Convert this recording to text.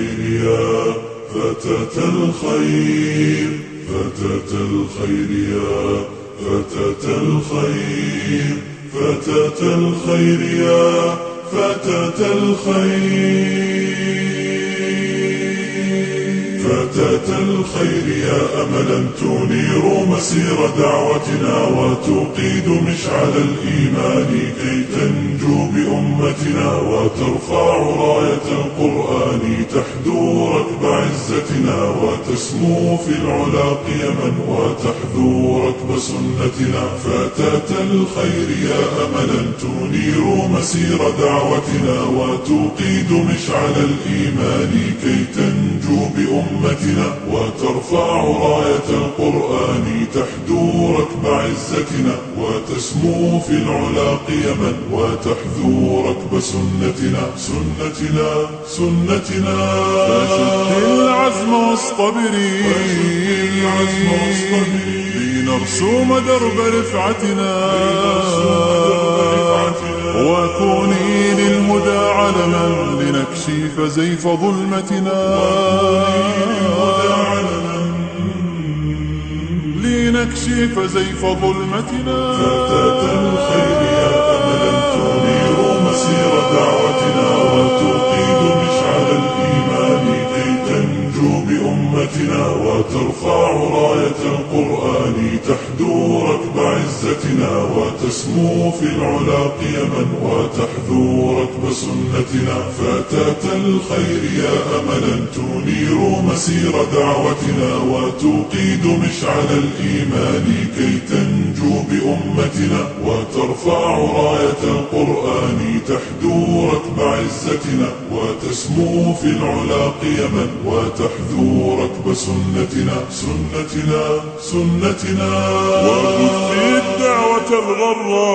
الخير يا فتاة الخير، فتاة الخير يا فتاة الخير، فتاة الخير يا فتاة الخير، فتاة الخير يا أملا تنير مسير دعوتنا وتقيد مشعل الإيمان كي تنجو بأمتنا وترفع راية القرآن تحدو ركب عزتنا وتسمو في العلا قيما وتحذو ركب سنتنا. فتاة الخير يا أملا تنير مسير دعوتنا وتقيد مشعل الإيمان كي تنجو بأمتنا وترفع راية القرآن تحدو ركب عزتنا وتسمو في العلا قيما وتحذو ركب سنتنا سنتنا سنتنا. فشد العزم واصطبري لنرسم درب رفعتنا وكوني للهدى علما لنكشف زيف ظلمتنا لنكشف زيف ظلمتنا. فتاة الخير يا أملا تنير مسير دعوتنا وتقيد مشعل الإيمان كي تنجو بأمتنا وترفع راية القرآن تحدو ركب عزتنا وتسمو في العلا قيما وتحذو ركب سنتنا. فتاة الخير يا أملا تنير مسير دعوتنا وتقيد مشعل الإيمان كي تنجو بأمتنا وترفع راية القرآن تحدو ركب عزتنا وتسمو في العلا قيما وتحذو ركب سنتنا سنتنا سنتنا. وكفي الدعوة الغراء